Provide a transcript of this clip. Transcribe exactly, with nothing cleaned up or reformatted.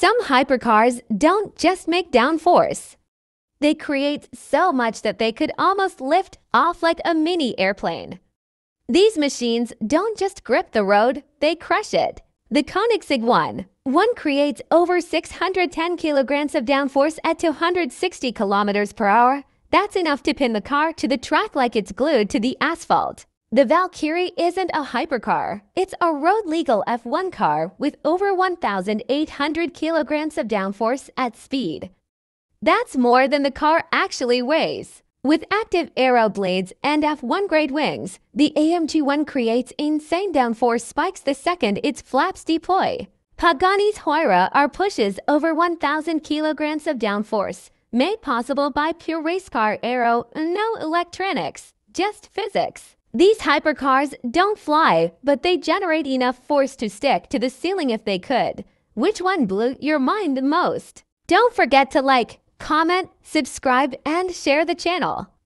Some hypercars don't just make downforce. They create so much that they could almost lift off like a mini airplane. These machines don't just grip the road, they crush it. The Koenigsegg One: one creates over six hundred ten kilograms of downforce at two hundred sixty kilometers per hour. That's enough to pin the car to the track like it's glued to the asphalt. The Valkyrie isn't a hypercar. It's a road-legal F one car with over one thousand eight hundred kilograms of downforce at speed. That's more than the car actually weighs. With active aero blades and F one-grade wings, the A M G One creates insane downforce spikes the second its flaps deploy. Pagani's Huayra R pushes over one thousand kilograms of downforce, made possible by pure race car aero, no electronics, just physics. These hypercars don't fly, but they generate enough force to stick to the ceiling if they could. Which one blew your mind the most? Don't forget to like, comment, subscribe, and share the channel.